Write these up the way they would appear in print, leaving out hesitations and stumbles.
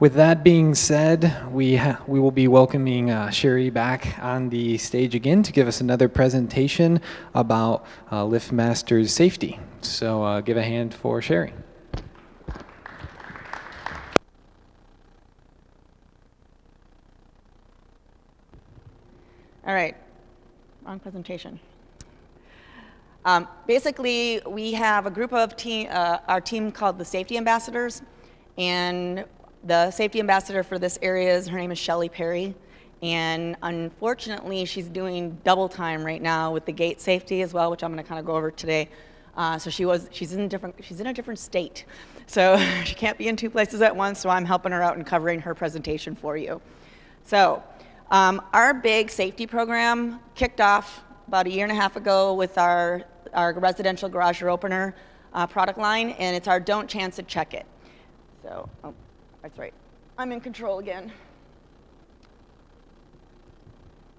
With that being said, we will be welcoming Shelley back on the stage again to give us another presentation about LiftMaster's safety. So give a hand for Shelley. All right, wrong presentation. Basically, we have a group of our team called the Safety Ambassadors, and the safety ambassador for this area is, her name is Shelley Perry, and unfortunately she's doing double time right now with the gate safety as well, which I'm going to kind of go over today. So she's in a different state, so she can't be in two places at once, so I'm helping her out and covering her presentation for you. So our big safety program kicked off about a year and a half ago with our residential garage door opener product line, and it's our Don't Chance It Check It. So, oh, that's right. I'm in control again.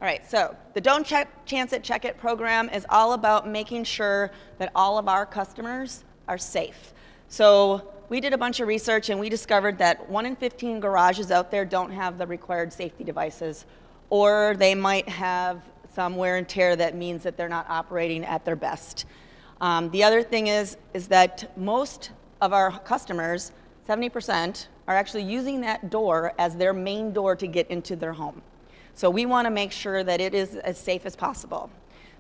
All right, so the Don't Chance It Check It program is all about making sure that all of our customers are safe. So we did a bunch of research and we discovered that 1 in 15 garages out there don't have the required safety devices, or they might have some wear and tear that means that they're not operating at their best. The other thing is that most of our customers, 70%, are actually using that door as their main door to get into their home. So we want to make sure that it is as safe as possible.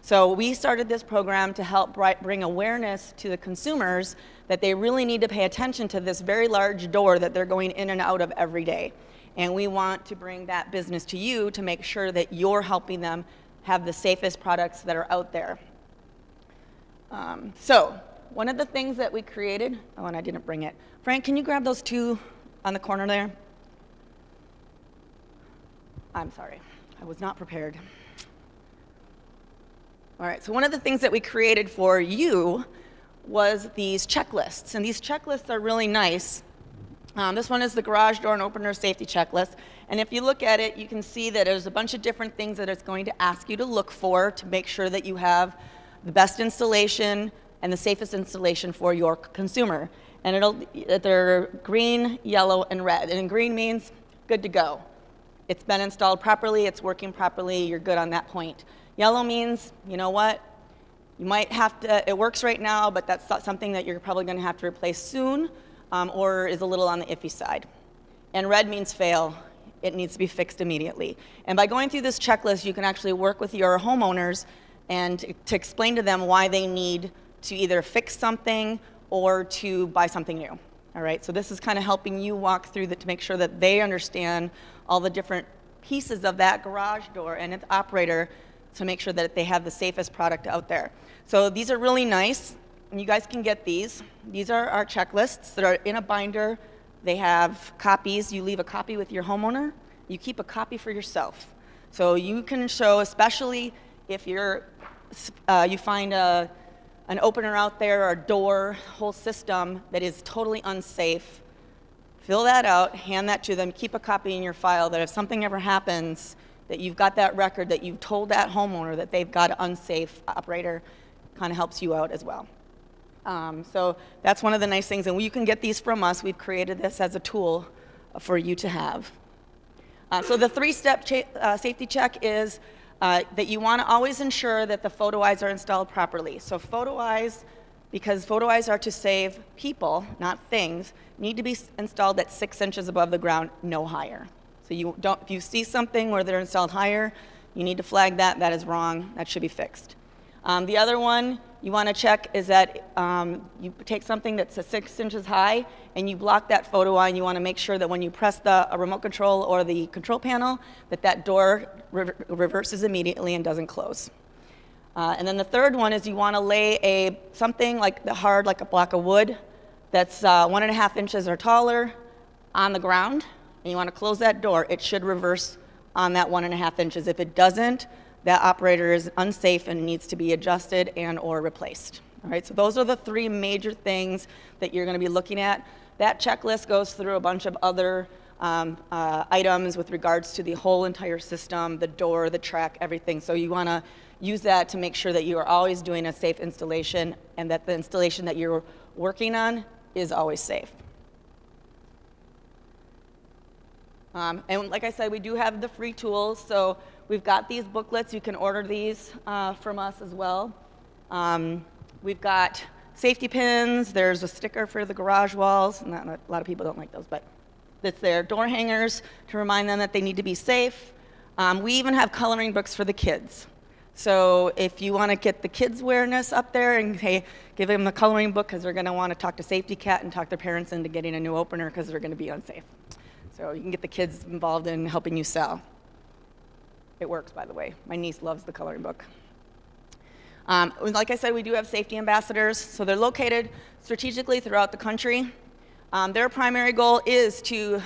So we started this program to help bring awareness to the consumers that they really need to pay attention to this very large door that they're going in and out of every day. And we want to bring that business to you to make sure that you're helping them have the safest products that are out there. So one of the things that we created, oh, and I didn't bring it. Frank, can you grab those two on the corner there? I'm sorry, I was not prepared. All right, so one of the things that we created for you was these checklists, and these checklists are really nice. This one is the garage door and opener safety checklist, and if you look at it, you can see that there's a bunch of different things that it's going to ask you to look for to make sure that you have the best installation and the safest installation for your consumer. And they're green, yellow, and red. And green means good to go. It's been installed properly, it's working properly, you're good on that point. Yellow means, you know what, you might have to, it works right now, but that's something that you're probably gonna have to replace soon, or is a little on the iffy side. And red means fail, it needs to be fixed immediately. And by going through this checklist, you can actually work with your homeowners and to explain to them why they need to either fix something or to buy something new. All right, so this is kind of helping you walk through that to make sure that they understand all the different pieces of that garage door and its operator to make sure that they have the safest product out there. So these are really nice, and you guys can get these. These are our checklists that are in a binder. They have copies. You leave a copy with your homeowner. You keep a copy for yourself. So you can show, especially if you're, you find an opener out there, or a door, whole system that is totally unsafe, fill that out, hand that to them, keep a copy in your file that if something ever happens, that you've got that record, that you've told that homeowner that they've got an unsafe operator, kind of helps you out as well. So that's one of the nice things, and you can get these from us. We've created this as a tool for you to have. So the three-step safety check is that you want to always ensure that the photo eyes are installed properly. So photo eyes, because photo eyes are to save people, not things, need to be installed at 6 inches above the ground, no higher. So you don't, if you see something where they're installed higher, you need to flag that. That is wrong. That should be fixed. The other one you want to check is that you take something that's 6 inches high and you block that photo eye, and you want to make sure that when you press the remote control or the control panel, that that door reverses immediately and doesn't close. And then the third one is you want to lay something like like a block of wood that's 1.5 inches or taller on the ground, and you want to close that door. It should reverse on that 1.5 inches. If it doesn't, that operator is unsafe and needs to be adjusted and or replaced. All right, so those are the three major things that you're going to be looking at. That checklist goes through a bunch of other items with regards to the whole entire system, the door, the track, everything. So you want to use that to make sure that you are always doing a safe installation and that the installation that you're working on is always safe. And like I said, we do have the free tools, so we've got these booklets. You can order these from us as well. We've got safety pins. There's a sticker for the garage walls. Not a lot of people don't like those, but it's their door hangers to remind them that they need to be safe. We even have coloring books for the kids. So if you want to get the kids' awareness up there and hey, give them the coloring book because they're going to want to talk to Safety Cat and talk their parents into getting a new opener because they're going to be unsafe. So you can get the kids involved in helping you sell. It works, by the way. My niece loves the coloring book. Like I said, we do have safety ambassadors. So they're located strategically throughout the country. Their primary goal is to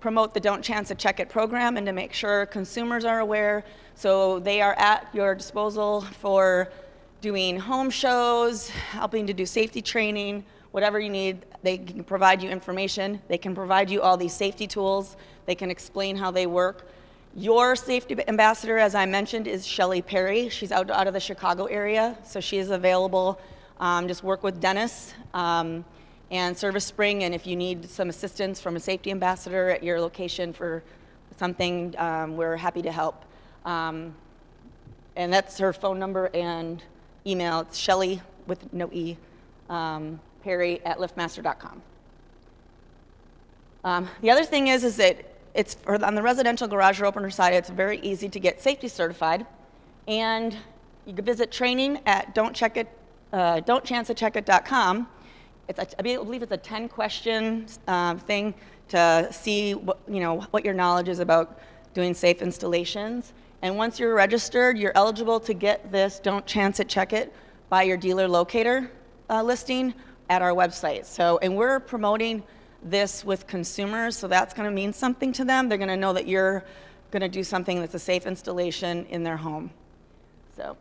promote the Don't Chance It Check It program and to make sure consumers are aware. So they are at your disposal for doing home shows, helping to do safety training, whatever you need. They can provide you information. They can provide you all these safety tools. They can explain how they work. Your safety ambassador, as I mentioned, is Shelley Perry. She's out of the Chicago area, so she is available. Just work with Dennis and Service Spring, and if you need some assistance from a safety ambassador at your location for something, we're happy to help. And that's her phone number and email. It's Shelley with no E. Perry@liftmaster.com. The other thing is that it's on the residential garage or opener side, it's very easy to get safety certified, and you can visit training at don'tchanceitcheckit.com. I believe it's a 10-question thing to see what, what your knowledge is about doing safe installations. And once you're registered, you're eligible to get this Don't Chance It Check It by your dealer locator listing at our website. So, and we're promoting this with consumers, so that's going to mean something to them. They're going to know that you're going to do something that's a safe installation in their home. So,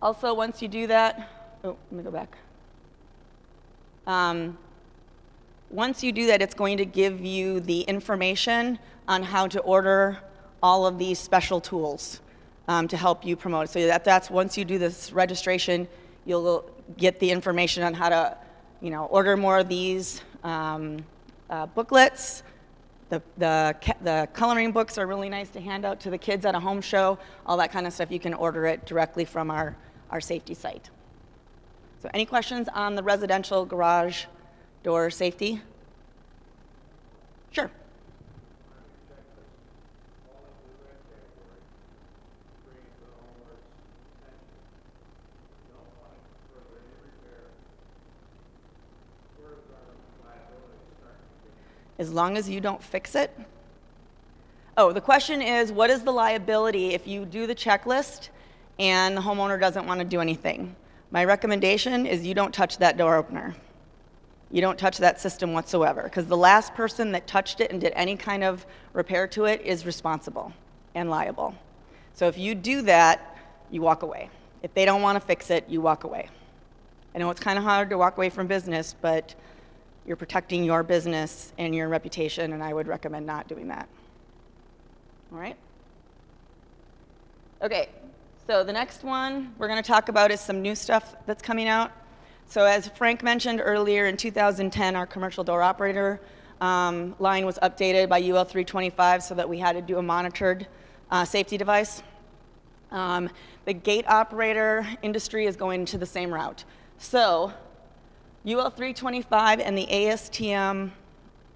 also once you do that, oh, let me go back. Once you do that, it's going to give you the information on how to order all of these special tools to help you promote. So that's once you do this registration, you'll get the information on how to, order more of these booklets. The coloring books are really nice to hand out to the kids at a home show, all that kind of stuff. You can order it directly from our safety site. So any questions on the residential garage door safety? Sure. As long as you don't fix it. Oh, the question is, what is the liability if you do the checklist and the homeowner doesn't want to do anything? My recommendation is you don't touch that door opener. You don't touch that system whatsoever, because the last person that touched it and did any kind of repair to it is responsible and liable. So if you do that, you walk away. If they don't want to fix it, you walk away. I know it's kind of hard to walk away from business, but you're protecting your business and your reputation, and I would recommend not doing that. All right? Okay, so the next one we're going to talk about is some new stuff that's coming out. So as Frank mentioned earlier, in 2010, our commercial door operator line was updated by UL 325 so that we had to do a monitored safety device. The gate operator industry is going to the same route. So UL 325 and the ASTM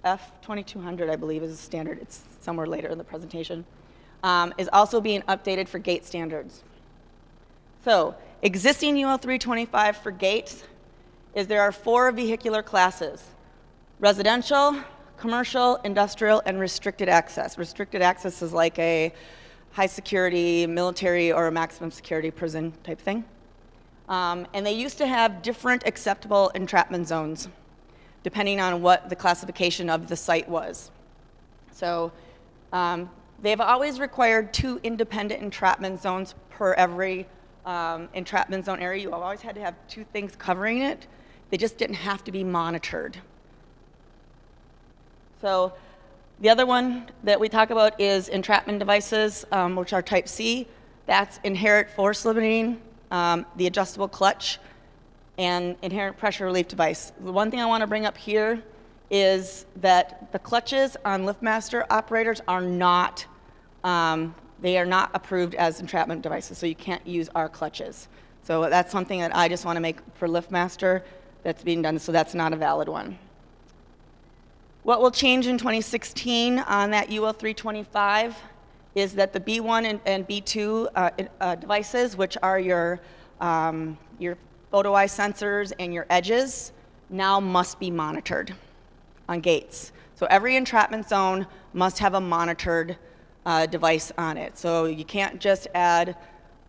F2200, I believe, is a standard. It's somewhere later in the presentation, is also being updated for gate standards. So existing UL 325 for gates is there are 4 vehicular classes: residential, commercial, industrial, and restricted access. Restricted access is like a high security, military, or a maximum security prison type thing. And they used to have different acceptable entrapment zones depending on what the classification of the site was. So they've always required 2 independent entrapment zones per every entrapment zone area. You always had to have 2 things covering it. They just didn't have to be monitored. So the other one that we talk about is entrapment devices, which are type C. That's inherent force limiting, the adjustable clutch, and inherent pressure relief device. The one thing I want to bring up here is that the clutches on LiftMaster operators are not, they are not approved as entrapment devices, so you can't use our clutches. So that's something that I just want to make for LiftMaster that's being done, so that's not a valid one. What will change in 2016 on that UL 325 is that the B1 and B2 devices, which are your photo eye sensors and your edges, now must be monitored on gates. So every entrapment zone must have a monitored device on it. So you can't just add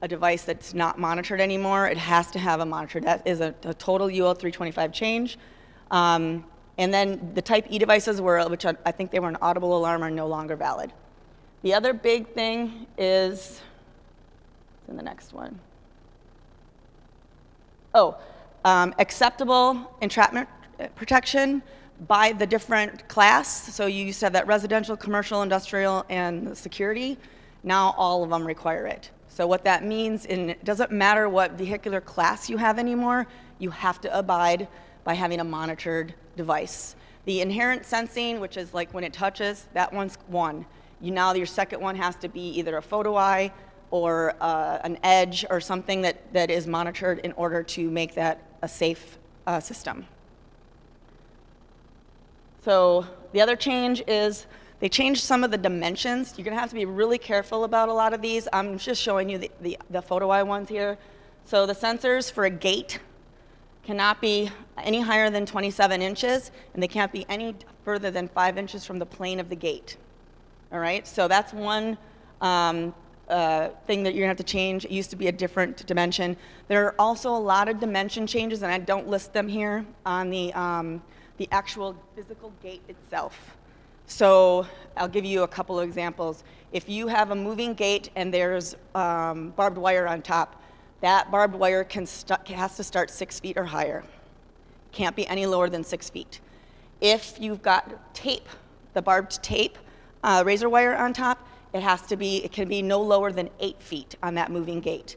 a device that's not monitored anymore. It has to have a monitor. That is a total UL 325 change. And then the Type E devices, which I think they were an audible alarm, are no longer valid. The other big thing is in the next one. Oh, acceptable entrapment protection by the different class. So you used to have that residential, commercial, industrial, and security. Now all of them require it. So what that means, and it doesn't matter what vehicular class you have anymore, you have to abide by having a monitored device. The inherent sensing, which is like when it touches, that one's one. Now your second one has to be either a photo eye or an edge or something that is monitored in order to make that a safe system. So the other change is they changed some of the dimensions. You're going to have to be really careful about a lot of these. I'm just showing you the photo eye ones here. So the sensors for a gate cannot be any higher than 27 inches, and they can't be any further than 5 inches from the plane of the gate. All right, so that's one thing that you're going to have to change. It used to be a different dimension. There are also a lot of dimension changes, and I don't list them here, on the actual physical gate itself. So I'll give you a couple of examples. If you have a moving gate and there's barbed wire on top, that barbed wire has to start 6 feet or higher. Can't be any lower than 6 feet. If you've got tape, the barbed tape, razor wire on top, it can be no lower than 8 feet on that moving gate.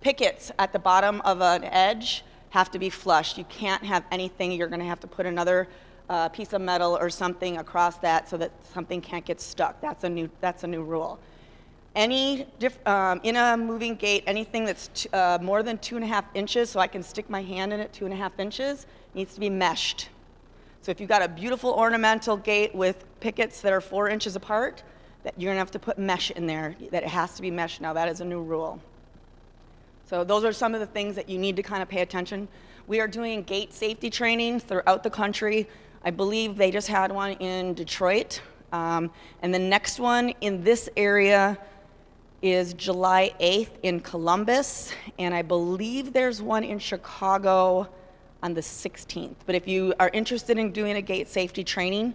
Pickets at the bottom of an edge have to be flush. You can't have anything. You're going to have to put another piece of metal or something across that so that something can't get stuck. That's a new rule. In a moving gate, anything that's more than 2.5 inches, so I can stick my hand in it, 2.5 inches, needs to be meshed. So if you've got a beautiful ornamental gate with pickets that are 4 inches apart, that you're going to have to put mesh in there, that it has to be meshed now. That is a new rule. So those are some of the things that you need to kind of pay attention. We are doing gate safety training throughout the country. I believe they just had one in Detroit. And the next one in this area is July 8th in Columbus. And I believe there's one in Chicago on the 16th. But if you are interested in doing a gate safety training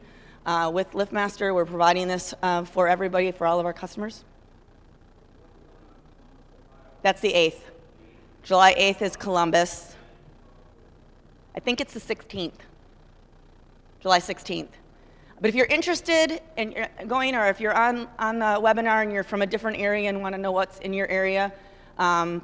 with LiftMaster, we're providing this for everybody, for all of our customers. That's the 8th. July 8th is Columbus. I think it's the 16th, July 16th. But if you're interested in going, or if you're on the webinar and you're from a different area and want to know what's in your area,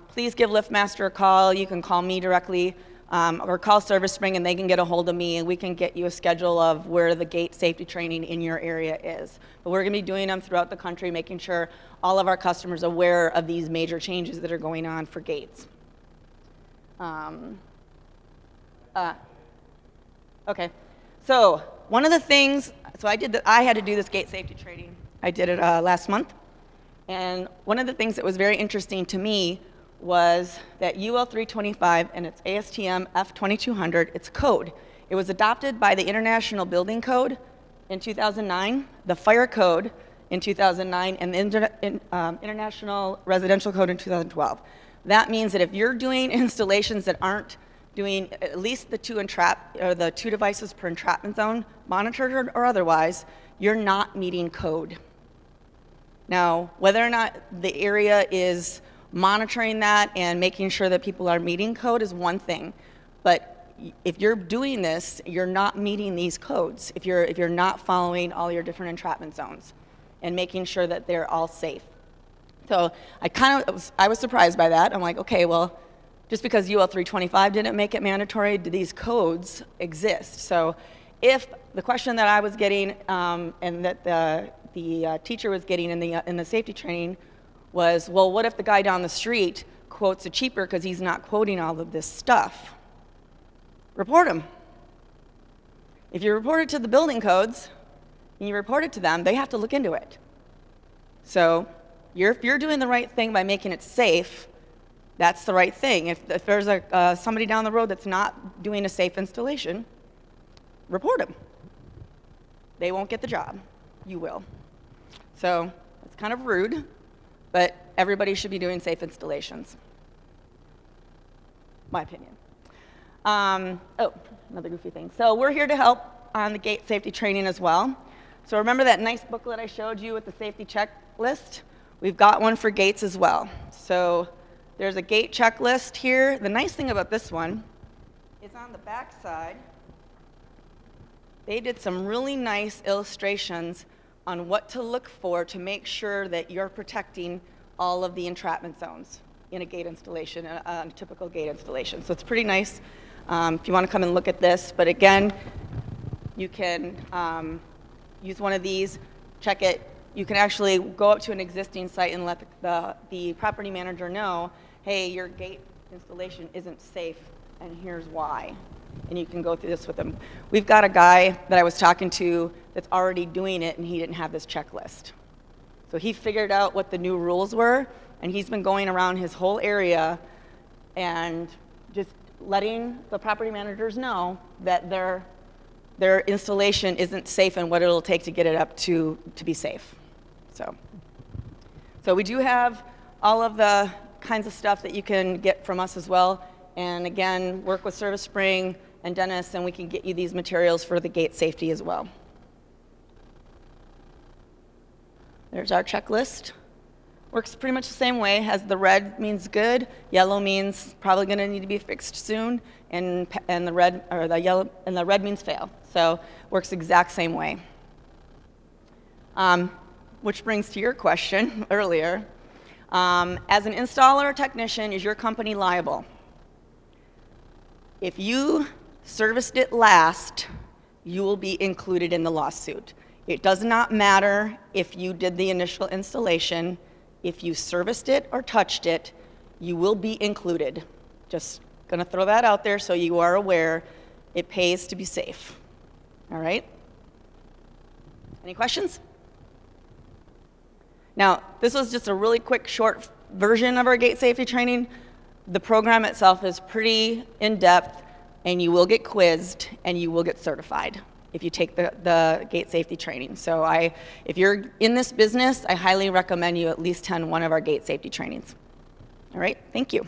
please give LiftMaster a call. You can call me directly. Or call Service Spring and they can get a hold of me and we can get you a schedule of where the gate safety training in your area is. But we're going to be doing them throughout the country, making sure all of our customers are aware of these major changes that are going on for gates. Okay, so one of the things, so I had to do this gate safety training. I did it last month, and one of the things that was very interesting to me was that UL 325 and its ASTM F2200, its code. It was adopted by the International Building Code in 2009, the Fire Code in 2009, and the International Residential Code in 2012. That means that if you're doing installations that aren't doing at least the two devices per entrapment zone, monitored or otherwise, you're not meeting code. Now, whether or not the area is monitoring that and making sure that people are meeting code is one thing, but if you're doing this, you're not meeting these codes if you're not following all your different entrapment zones and making sure that they're all safe. So I was surprised by that. I'm like, okay, well, just because UL 325 didn't make it mandatory, these codes exist. So if the question that I was getting and that the teacher was getting in the safety training was, well, what if the guy down the street quotes a cheaper because he's not quoting all of this stuff? Report him. If you report it to the building codes and you report it to them, they have to look into it. So if you're doing the right thing by making it safe, that's the right thing. If there's a, somebody down the road that's not doing a safe installation, report them. They won't get the job. You will. So it's kind of rude, but everybody should be doing safe installations. My opinion. Oh, another goofy thing. So we're here to help on the gate safety training as well. So remember that nice booklet I showed you with the safety checklist? We've got one for gates as well. So there's a gate checklist here. The nice thing about this one is on the back side, they did some really nice illustrations on what to look for to make sure that you're protecting all of the entrapment zones in a gate installation, a typical gate installation. So it's pretty nice if you want to come and look at this. But again, you can use one of these, check it. You can actually go up to an existing site and let the property manager know, hey, your gate installation isn't safe, and here's why. And you can go through this with them. We've got a guy that I was talking to that's already doing it, and he didn't have this checklist. So he figured out what the new rules were, and he's been going around his whole area and just letting the property managers know that their installation isn't safe and what it'll take to get it up to be safe. So we do have all of the kinds of stuff that you can get from us as well. And again, work with Service Spring and Dennis, and we can get you these materials for the gate safety as well. There's our checklist. Works pretty much the same way, as the red means good, yellow means probably going to need to be fixed soon, and the red or the yellow and the red means fail. So works the exact same way. Which brings to your question earlier: as an installer or technician, is your company liable? If you serviced it last, you will be included in the lawsuit. It does not matter if you did the initial installation. If you serviced it or touched it, you will be included. Just gonna throw that out there so you are aware. It pays to be safe. All right? Any questions? Now, this was just a really quick, short version of our gate safety training. The program itself is pretty in-depth, and you will get quizzed, and you will get certified if you take the gate safety training. So if you're in this business, I highly recommend you at least attend one of our gate safety trainings. All right, thank you.